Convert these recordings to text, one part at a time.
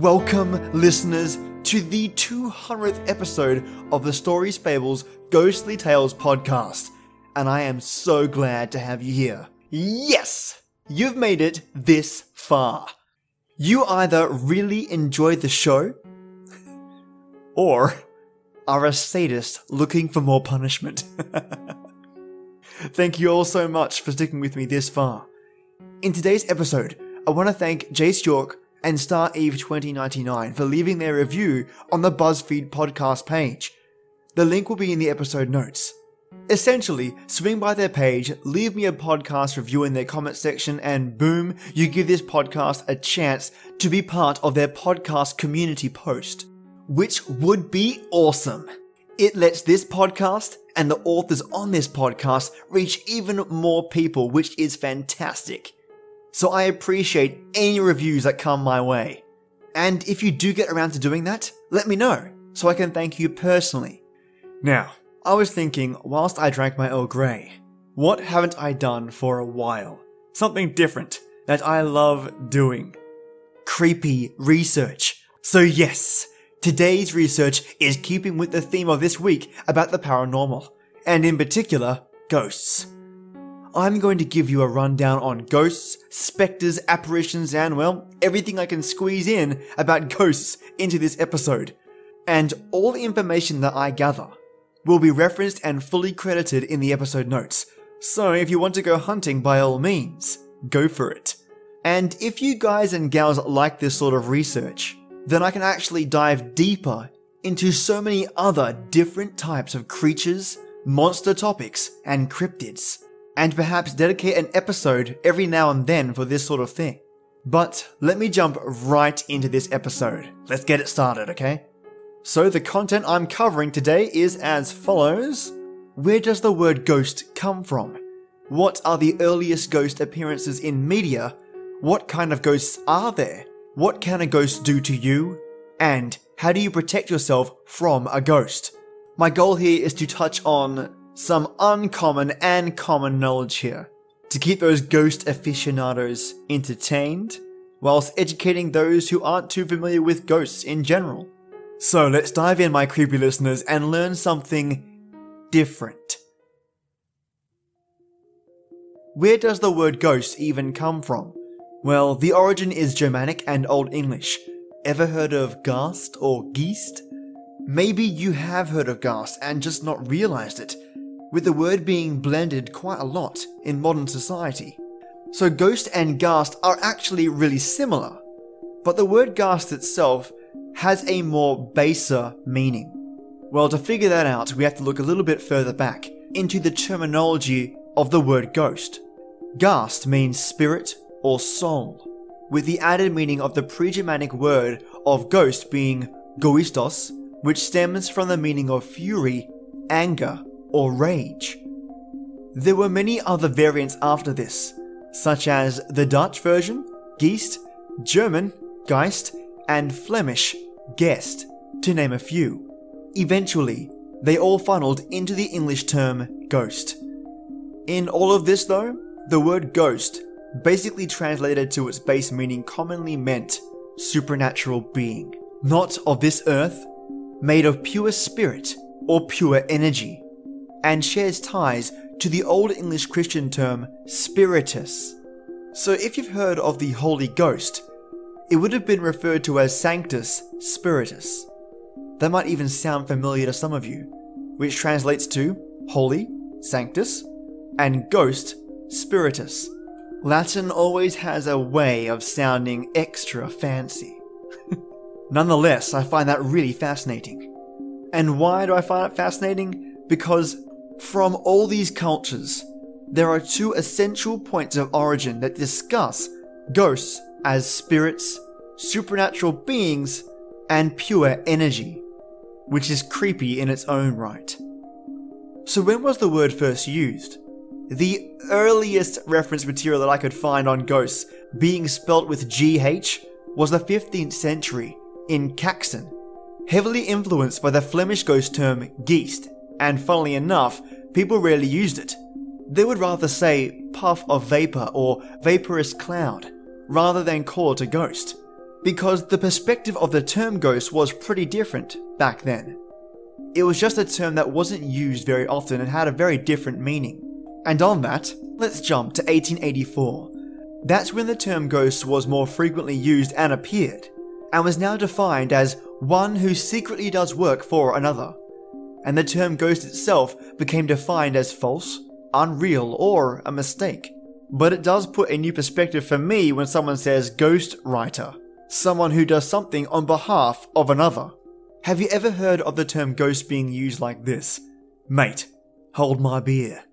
Welcome, listeners, to the 200th episode of the Stories, Fables, Ghostly Tales podcast, and I am so glad to have you here. Yes! You've made it this far. You either really enjoyed the show, or are a sadist looking for more punishment. Thank you all so much for sticking with me this far. In today's episode, I want to thank Jace York and Star Eve 2099 for leaving their review on the BuzzFeed podcast page. The link will be in the episode notes. Essentially, swing by their page, leave me a podcast review in their comment section, and boom, you give this podcast a chance to be part of their podcast community post, which would be awesome. It lets this podcast and the authors on this podcast reach even more people, which is fantastic. So I appreciate any reviews that come my way. And if you do get around to doing that, let me know, so I can thank you personally. Now, I was thinking whilst I drank my Earl Grey, what haven't I done for a while? Something different that I love doing. Creepy research. So yes, today's research is keeping with the theme of this week about the paranormal, and in particular, ghosts. I'm going to give you a rundown on ghosts, spectres, apparitions, and well, everything I can squeeze in about ghosts into this episode. And all the information that I gather will be referenced and fully credited in the episode notes. So if you want to go hunting, by all means, go for it. And if you guys and gals like this sort of research, then I can actually dive deeper into so many other different types of creatures, monster topics, and cryptids, and perhaps dedicate an episode every now and then for this sort of thing. But let me jump right into this episode. Let's get it started, okay? So the content I'm covering today is as follows. Where does the word ghost come from? What are the earliest ghost appearances in media? What kind of ghosts are there? What can a ghost do to you? And how do you protect yourself from a ghost? My goal here is to touch on some uncommon and common knowledge here, to keep those ghost aficionados entertained, whilst educating those who aren't too familiar with ghosts in general. So let's dive in, my creepy listeners, and learn something different. Where does the word ghost even come from? Well, the origin is Germanic and Old English. Ever heard of ghast or geest? Maybe you have heard of ghast and just not realised it, with the word being blended quite a lot in modern society. So ghost and ghast are actually really similar, but the word ghast itself has a more baser meaning. Well, to figure that out, we have to look a little bit further back into the terminology of the word ghost. Ghast means spirit or soul, with the added meaning of the pre-Germanic word of ghost being goistos, which stems from the meaning of fury, anger, or rage. There were many other variants after this, such as the Dutch version, geest, German, geist, and Flemish, gest, to name a few. Eventually, they all funneled into the English term ghost. In all of this though, the word ghost basically translated to its base meaning commonly meant supernatural being, not of this earth, made of pure spirit or pure energy, and shares ties to the Old English Christian term spiritus. So if you've heard of the Holy Ghost, it would have been referred to as Sanctus Spiritus. That might even sound familiar to some of you, which translates to Holy, Sanctus, and Ghost, Spiritus. Latin always has a way of sounding extra fancy. Nonetheless, I find that really fascinating. And why do I find it fascinating? Because from all these cultures, there are two essential points of origin that discuss ghosts as spirits, supernatural beings, and pure energy, which is creepy in its own right. So when was the word first used? The earliest reference material that I could find on ghosts being spelt with GH was the 15th century in Caxton, heavily influenced by the Flemish ghost term geest, and funnily enough, people rarely used it. They would rather say puff of vapour or vaporous cloud, rather than call it a ghost. because the perspective of the term ghost was pretty different back then. It was just a term that wasn't used very often and had a very different meaning. And on that, let's jump to 1884. That's when the term ghost was more frequently used and appeared, and was now defined as one who secretly does work for another. And the term ghost itself became defined as false, unreal, or a mistake. But it does put a new perspective for me when someone says ghost writer, someone who does something on behalf of another. Have you ever heard of the term ghost being used like this? Mate, hold my beer.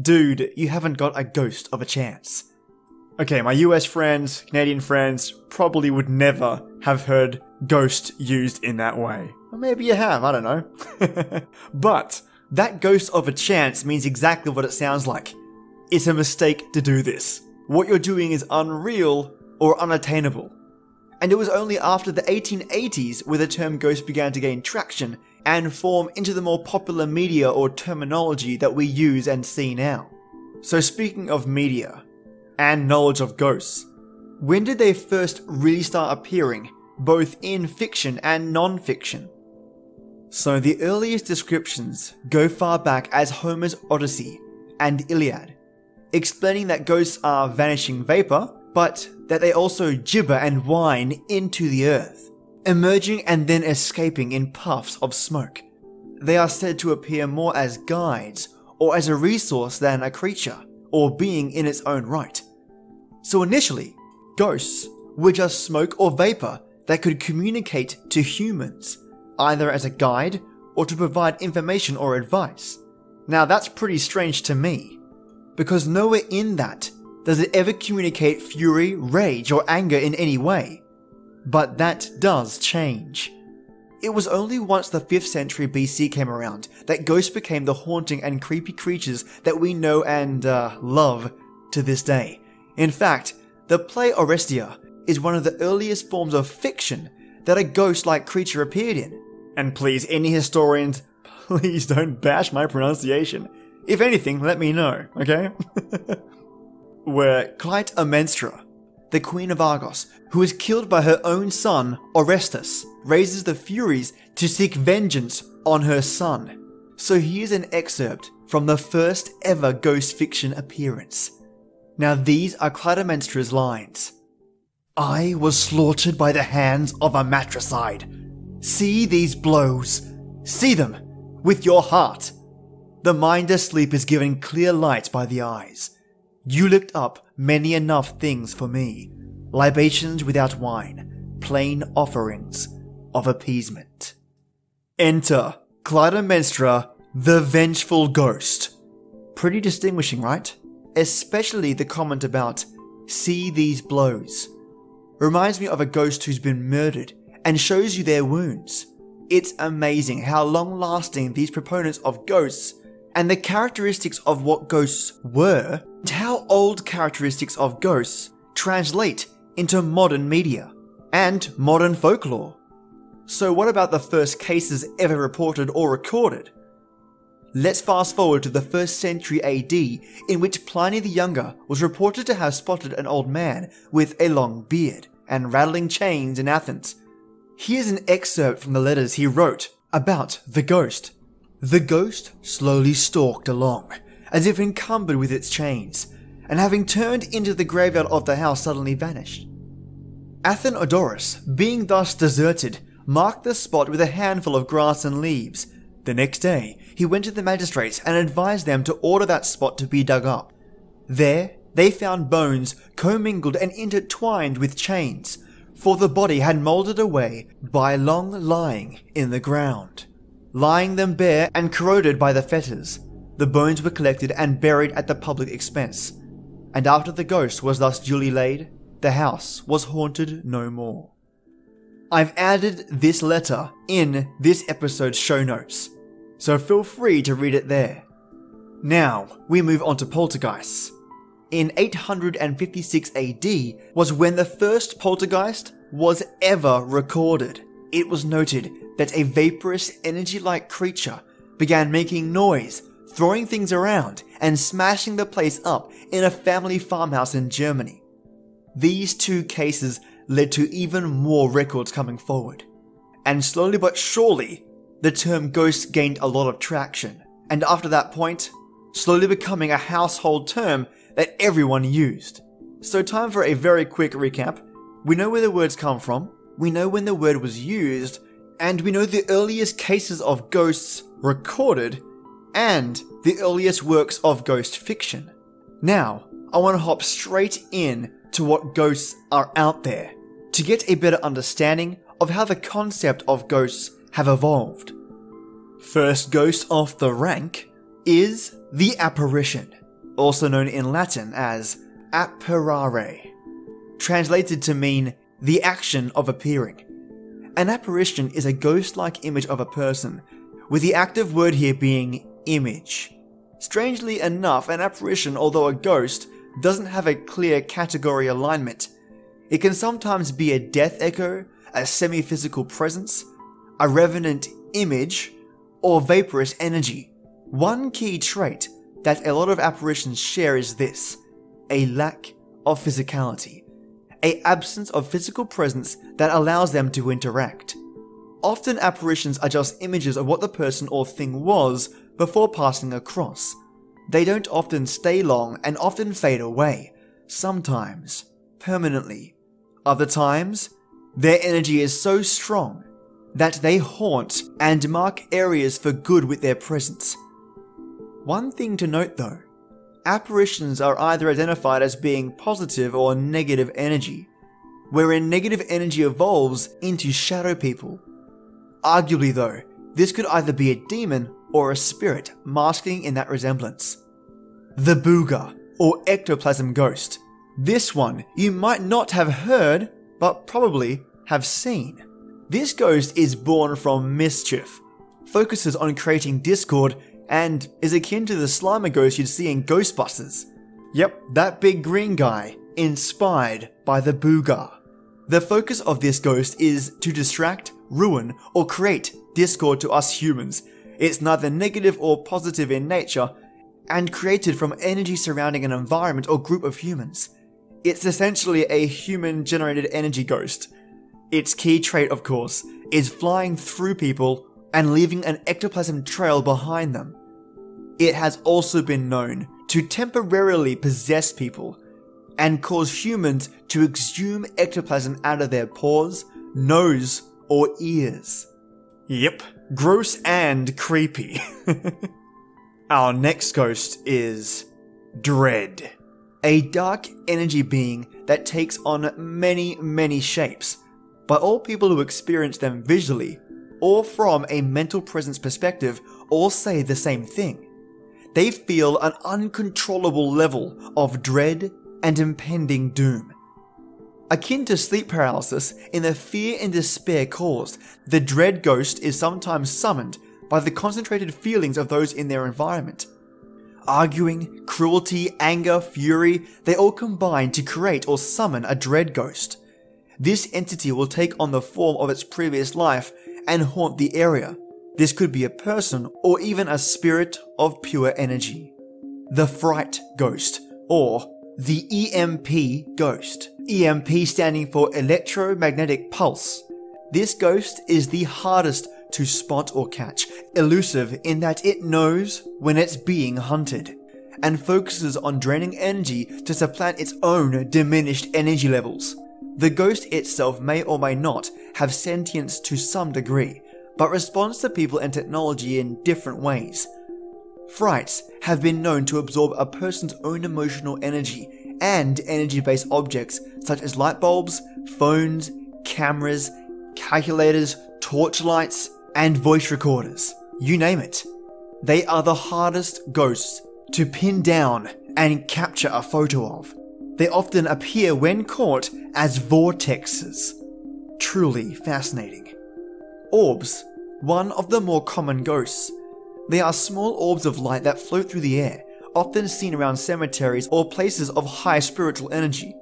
Dude, you haven't got a ghost of a chance. Okay, my US friends, Canadian friends, probably would never have heard ghost used in that way. Or maybe you have, I don't know. But that ghost of a chance means exactly what it sounds like. It's a mistake to do this. What you're doing is unreal or unattainable. And it was only after the 1880s where the term ghost began to gain traction and form into the more popular media or terminology that we use and see now. So speaking of media and knowledge of ghosts, when did they first really start appearing, both in fiction and non-fiction? So the earliest descriptions go far back as Homer's Odyssey and Iliad, explaining that ghosts are vanishing vapor, but that they also gibber and whine into the earth, emerging and then escaping in puffs of smoke. They are said to appear more as guides or as a resource than a creature or being in its own right. So initially, ghosts were just smoke or vapor that could communicate to humans, either as a guide or to provide information or advice. Now that's pretty strange to me, because nowhere in that does it ever communicate fury, rage, or anger in any way. But that does change. It was only once the 5th century BC came around that ghosts became the haunting and creepy creatures that we know and love to this day. In fact, the play Oresteia is one of the earliest forms of fiction that a ghost-like creature appeared in. And please, any historians, please don't bash my pronunciation. If anything, let me know, okay? Where Clytemnestra, the queen of Argos, who is killed by her own son, Orestes, raises the Furies to seek vengeance on her son. So here's an excerpt from the first ever ghost fiction appearance. Now these are Clytemnestra's lines. I was slaughtered by the hands of a matricide. See these blows. See them with your heart. The mind asleep is given clear light by the eyes. You looked up many enough things for me, libations without wine, plain offerings of appeasement. Enter Clytemnestra, the vengeful ghost. Pretty distinguishing, right? Especially the comment about, see these blows. Reminds me of a ghost who's been murdered and shows you their wounds. It's amazing how long-lasting these proponents of ghosts and the characteristics of what ghosts were, and how old characteristics of ghosts translate into modern media and modern folklore. So what about the first cases ever reported or recorded? Let's fast forward to the 1st century AD, in which Pliny the Younger was reported to have spotted an old man with a long beard and rattling chains in Athens. Here's an excerpt from the letters he wrote about the ghost. The ghost slowly stalked along, as if encumbered with its chains, and having turned into the graveyard of the house suddenly vanished. Athenodorus, being thus deserted, marked the spot with a handful of grass and leaves. The next day, he went to the magistrates and advised them to order that spot to be dug up. There, they found bones commingled and intertwined with chains, for the body had mouldered away by long lying in the ground, lying them bare and corroded by the fetters. The bones were collected and buried at the public expense, and after the ghost was thus duly laid, the house was haunted no more. I've added this letter in this episode's show notes, so feel free to read it there. Now, we move on to poltergeists. In 856 AD was when the first poltergeist was ever recorded. It was noted that a vaporous, energy-like creature began making noise, throwing things around, and smashing the place up in a family farmhouse in Germany. These two cases led to even more records coming forward. And slowly but surely, the term ghost gained a lot of traction, and after that point, slowly becoming a household term that everyone used. So time for a very quick recap. We know where the words come from, we know when the word was used, and we know the earliest cases of ghosts recorded, and the earliest works of ghost fiction. Now, I want to hop straight in to what ghosts are out there, to get a better understanding of how the concept of ghosts have evolved. First ghost off the rank is the apparition, also known in Latin as apparare, translated to mean the action of appearing. An apparition is a ghost-like image of a person, with the active word here being image. Strangely enough, an apparition, although a ghost, doesn't have a clear category alignment. It can sometimes be a death echo, a semi-physical presence, a revenant image, or vaporous energy. One key trait that a lot of apparitions share is this: a lack of physicality, an absence of physical presence that allows them to interact. Often apparitions are just images of what the person or thing was before passing across. They don't often stay long and often fade away, sometimes permanently. Other times, their energy is so strong that they haunt and mark areas for good with their presence. One thing to note though, apparitions are either identified as being positive or negative energy, wherein negative energy evolves into shadow people. Arguably though, this could either be a demon or a spirit masking in that resemblance. The Booger, or ectoplasm ghost. This one you might not have heard, but probably have seen. This ghost is born from mischief, focuses on creating discord, and is akin to the Slimer ghost you'd see in Ghostbusters. Yep, that big green guy, inspired by the Booger. The focus of this ghost is to distract, ruin, or create discord to us humans. It's neither negative or positive in nature, and created from energy surrounding an environment or group of humans. It's essentially a human-generated energy ghost. Its key trait, of course, is flying through people and leaving an ectoplasm trail behind them. It has also been known to temporarily possess people and cause humans to exhume ectoplasm out of their paws, nose, or ears. Yep, gross and creepy. Our next ghost is Dread, a dark energy being that takes on many, many shapes, but all people who experience them visually or from a mental presence perspective all say the same thing. They feel an uncontrollable level of dread and impending doom. Akin to sleep paralysis in the fear and despair caused, the dread ghost is sometimes summoned by the concentrated feelings of those in their environment. Arguing, cruelty, anger, fury, they all combine to create or summon a dread ghost. This entity will take on the form of its previous life and haunt the area. This could be a person or even a spirit of pure energy. The Fright Ghost, or the EMP Ghost. EMP standing for Electromagnetic Pulse. This ghost is the hardest to spot or catch, elusive in that it knows when it's being hunted, and focuses on draining energy to supplant its own diminished energy levels. The ghost itself may or may not have sentience to some degree, but responds to people and technology in different ways. Frights have been known to absorb a person's own emotional energy and energy-based objects such as light bulbs, phones, cameras, calculators, torchlights, and voice recorders. You name it. They are the hardest ghosts to pin down and capture a photo of. They often appear when caught as vortexes. Truly fascinating. Orbs, one of the more common ghosts. They are small orbs of light that float through the air, often seen around cemeteries or places of high spiritual energy.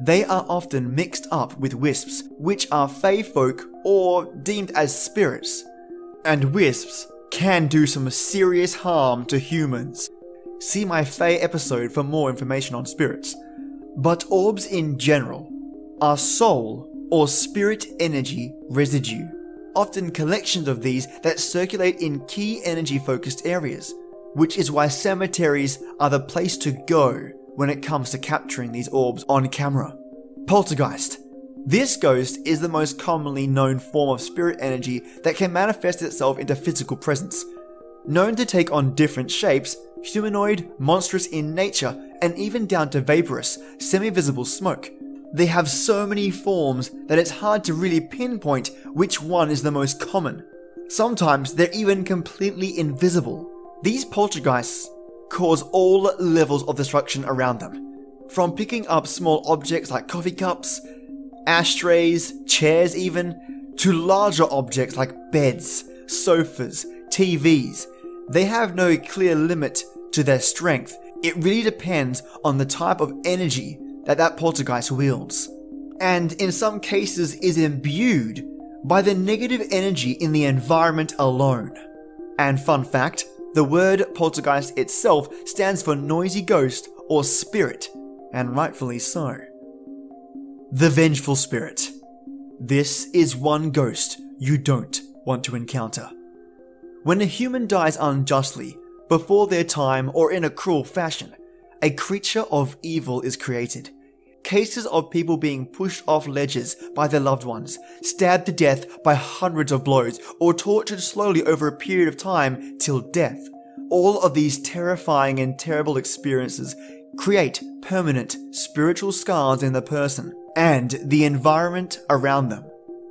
They are often mixed up with wisps, which are fae folk or deemed as spirits. And wisps can do some serious harm to humans. See my fae episode for more information on spirits. But orbs in general, are soul or spirit energy residue, often collections of these that circulate in key energy-focused areas, which is why cemeteries are the place to go when it comes to capturing these orbs on camera. Poltergeist. This ghost is the most commonly known form of spirit energy that can manifest itself into physical presence. Known to take on different shapes, humanoid, monstrous in nature, and even down to vaporous, semi-visible smoke, they have so many forms that it's hard to really pinpoint which one is the most common. Sometimes they're even completely invisible. These poltergeists cause all levels of destruction around them, from picking up small objects like coffee cups, ashtrays, chairs even, to larger objects like beds, sofas, TVs. They have no clear limit to their strength. It really depends on the type of energy that poltergeist wields, and in some cases is imbued by the negative energy in the environment alone. And fun fact, the word poltergeist itself stands for noisy ghost or spirit, and rightfully so. The vengeful spirit. This is one ghost you don't want to encounter. When a human dies unjustly, before their time or in a cruel fashion, a creature of evil is created. Cases of people being pushed off ledges by their loved ones, stabbed to death by hundreds of blows, or tortured slowly over a period of time till death. All of these terrifying and terrible experiences create permanent spiritual scars in the person and the environment around them,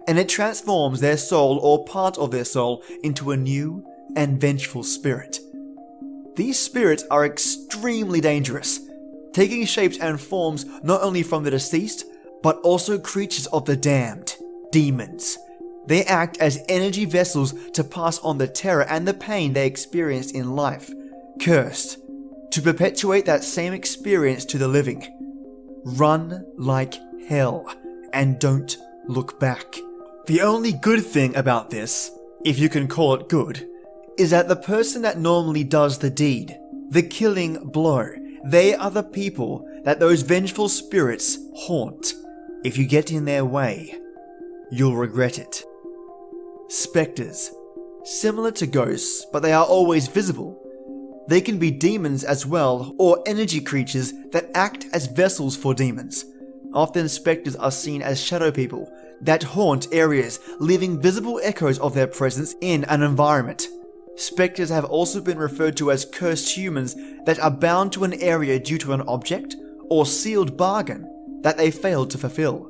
and it transforms their soul or part of their soul into a new and vengeful spirit. These spirits are extremely dangerous, taking shapes and forms not only from the deceased, but also creatures of the damned, demons. They act as energy vessels to pass on the terror and the pain they experienced in life, cursed, to perpetuate that same experience to the living. Run like hell and don't look back. The only good thing about this, if you can call it good, is that the person that normally does the deed, the killing blow, they are the people that those vengeful spirits haunt. If you get in their way, you'll regret it. Spectres. Similar to ghosts, but they are always visible. They can be demons as well, or energy creatures that act as vessels for demons. Often spectres are seen as shadow people that haunt areas, leaving visible echoes of their presence in an environment. Spectres have also been referred to as cursed humans that are bound to an area due to an object or sealed bargain that they failed to fulfill.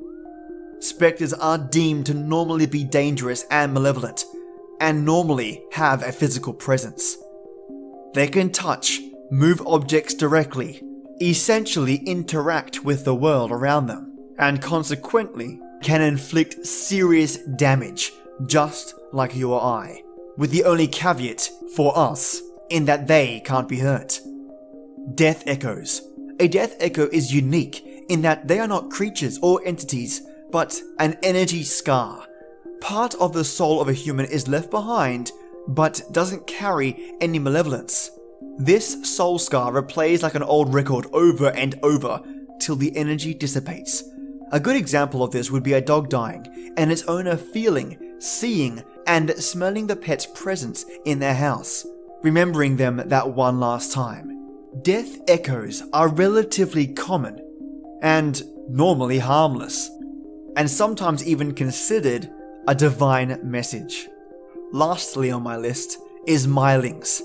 Spectres are deemed to normally be dangerous and malevolent, and normally have a physical presence. They can touch, move objects directly, essentially interact with the world around them, and consequently can inflict serious damage, just like you or I, with the only caveat for us in that they can't be hurt. Death echoes. A death echo is unique in that they are not creatures or entities, but an energy scar. Part of the soul of a human is left behind, but doesn't carry any malevolence. This soul scar replays like an old record over and over till the energy dissipates. A good example of this would be a dog dying and its owner feeling, seeing, and smelling the pet's presence in their house, remembering them that one last time. Death echoes are relatively common and normally harmless, and sometimes even considered a divine message. Lastly on my list is milings,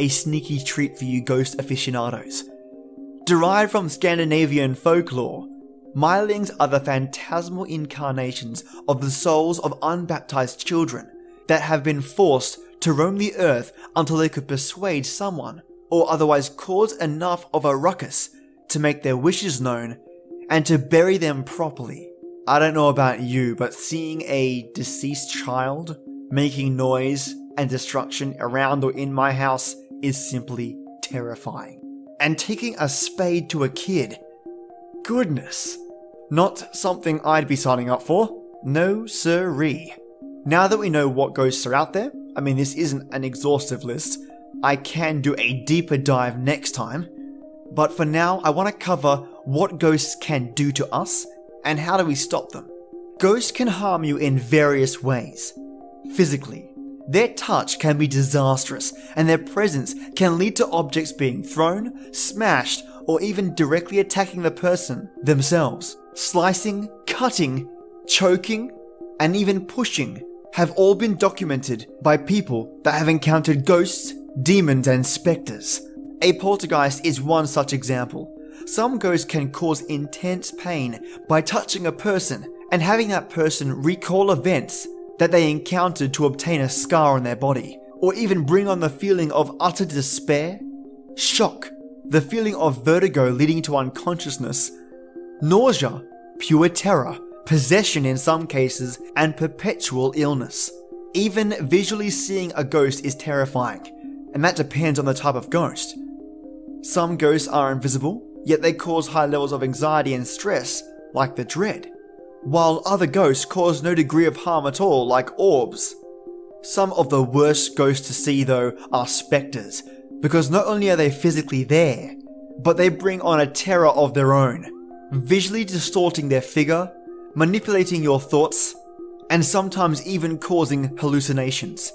a sneaky treat for you ghost aficionados. Derived from Scandinavian folklore, milings are the phantasmal incarnations of the souls of unbaptized children that have been forced to roam the earth until they could persuade someone or otherwise cause enough of a ruckus to make their wishes known and to bury them properly. I don't know about you, but seeing a deceased child making noise and destruction around or in my house is simply terrifying. And taking a spade to a kid, goodness, not something I'd be signing up for. No siree. Now that we know what ghosts are out there, I mean this isn't an exhaustive list, I can do a deeper dive next time, but for now I want to cover what ghosts can do to us And how do we stop them? Ghosts can harm you in various ways. Physically, their touch can be disastrous, and their presence can lead to objects being thrown, smashed, or even directly attacking the person themselves. Slicing, cutting, choking, and even pushing have all been documented by people that have encountered ghosts, demons, and spectres. A poltergeist is one such example. Some ghosts can cause intense pain by touching a person and having that person recall events that they encountered to obtain a scar on their body, or even bring on the feeling of utter despair, shock, the feeling of vertigo leading to unconsciousness, nausea, pure terror, possession in some cases, and perpetual illness. Even visually seeing a ghost is terrifying, and that depends on the type of ghost. Some ghosts are invisible, yet they cause high levels of anxiety and stress, like the dread, while other ghosts cause no degree of harm at all, like orbs. Some of the worst ghosts to see, though, are spectres, because not only are they physically there, but they bring on a terror of their own, visually distorting their figure, manipulating your thoughts, and sometimes even causing hallucinations.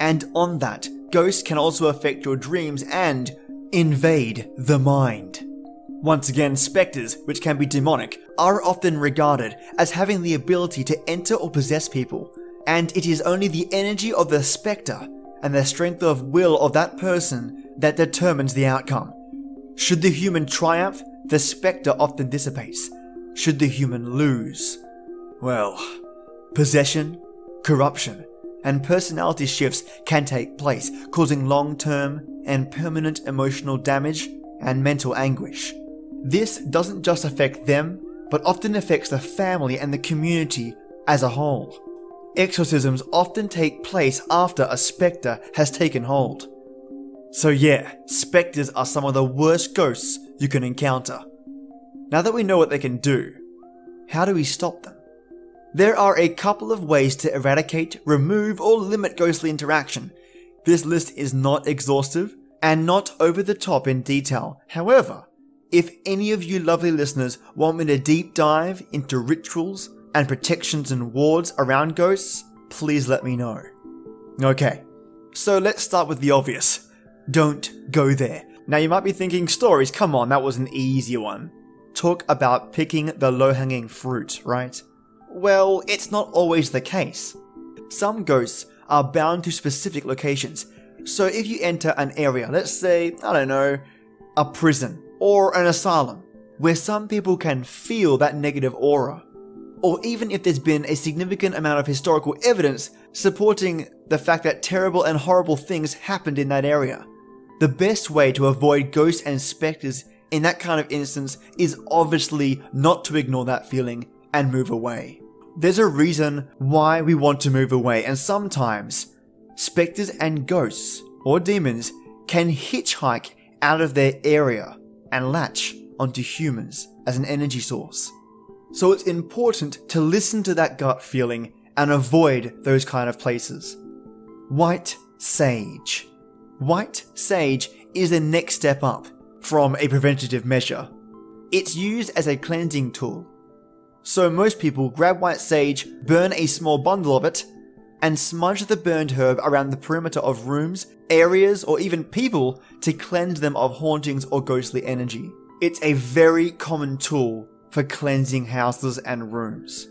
And on that, ghosts can also affect your dreams and invade the mind. Once again, spectres, which can be demonic, are often regarded as having the ability to enter or possess people, and it is only the energy of the spectre and the strength of will of that person that determines the outcome. Should the human triumph, the spectre often dissipates. Should the human lose? Well, possession, corruption, and personality shifts can take place, causing long-term and permanent emotional damage and mental anguish. This doesn't just affect them, but often affects the family and the community as a whole. Exorcisms often take place after a spectre has taken hold. So yeah, spectres are some of the worst ghosts you can encounter. Now that we know what they can do, how do we stop them? There are a couple of ways to eradicate, remove, or limit ghostly interaction. This list is not exhaustive and not over the top in detail. However, if any of you lovely listeners want me to deep dive into rituals and protections and wards around ghosts, please let me know. Okay, so let's start with the obvious. Don't go there. Now you might be thinking, stories, come on, that was an easy one. Talk about picking the low-hanging fruit, right? Well, it's not always the case. Some ghosts are bound to specific locations, so if you enter an area, let's say, I don't know, a prison or an asylum, where some people can feel that negative aura, or even if there's been a significant amount of historical evidence supporting the fact that terrible and horrible things happened in that area. The best way to avoid ghosts and spectres in that kind of instance is obviously not to ignore that feeling and move away. There's a reason why we want to move away, and sometimes spectres and ghosts or demons can hitchhike out of their area and latch onto humans as an energy source. So it's important to listen to that gut feeling and avoid those kind of places. White sage. White sage is the next step up from a preventative measure. It's used as a cleansing tool. So most people grab white sage, burn a small bundle of it, and smudge the burned herb around the perimeter of rooms, areas, or even people to cleanse them of hauntings or ghostly energy. It's a very common tool for cleansing houses and rooms.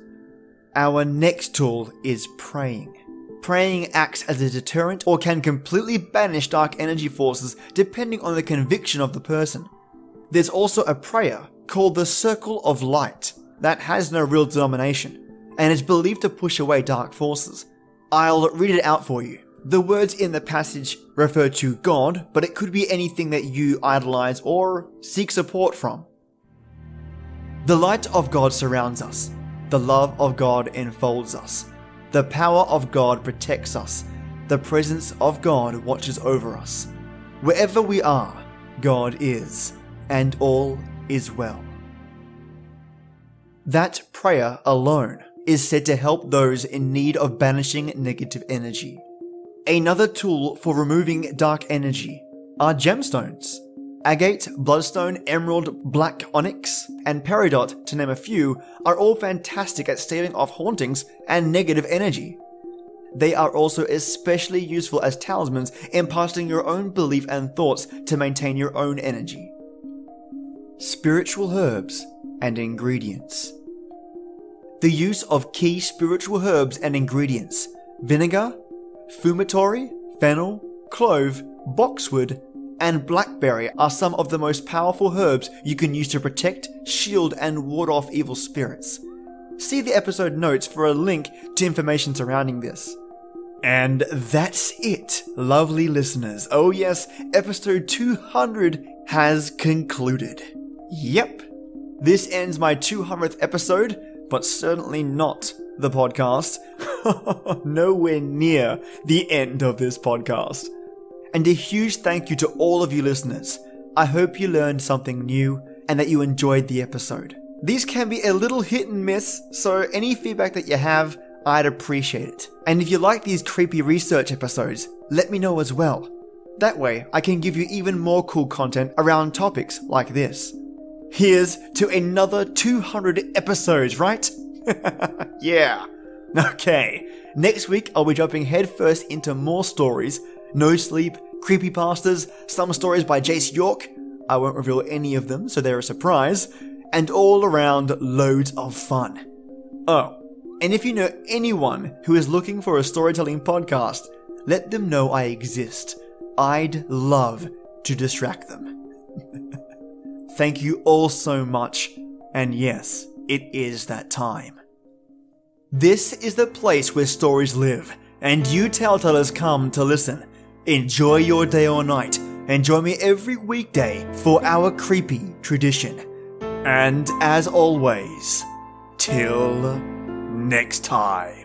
Our next tool is praying. Praying acts as a deterrent or can completely banish dark energy forces depending on the conviction of the person. There's also a prayer called the Circle of Light that has no real denomination and is believed to push away dark forces. I'll read it out for you. The words in the passage refer to God, but it could be anything that you idolize or seek support from. The light of God surrounds us. The love of God enfolds us. The power of God protects us. The presence of God watches over us. Wherever we are, God is, and all is well. That prayer alone is said to help those in need of banishing negative energy. Another tool for removing dark energy are gemstones. Agate, bloodstone, emerald, black onyx, and peridot, to name a few, are all fantastic at staving off hauntings and negative energy. They are also especially useful as talismans, imparting your own belief and thoughts to maintain your own energy. Spiritual herbs and ingredients. The use of key spiritual herbs and ingredients: vinegar, fumitory, fennel, clove, boxwood, and blackberry are some of the most powerful herbs you can use to protect, shield, and ward off evil spirits. See the episode notes for a link to information surrounding this. And that's it, lovely listeners. Oh yes, episode 200 has concluded. Yep, this ends my 200th episode, but certainly not the podcast. Nowhere near the end of this podcast. And a huge thank you to all of you listeners. I hope you learned something new and that you enjoyed the episode. These can be a little hit and miss, so any feedback that you have, I'd appreciate it. And if you like these creepy research episodes, let me know as well. That way, I can give you even more cool content around topics like this. Here's to another 200 episodes, right? Yeah. Okay. Next week, I'll be jumping headfirst into more stories. No Sleep, creepypastas, some stories by Jace York, I won't reveal any of them so they're a surprise, and all around loads of fun. Oh, and if you know anyone who is looking for a storytelling podcast, let them know I exist. I'd love to distract them. Thank you all so much, and yes, it is that time. This is the place where stories live, and you telltellers come to listen. Enjoy your day or night, and join me every weekday for our creepy tradition. And as always, till next time.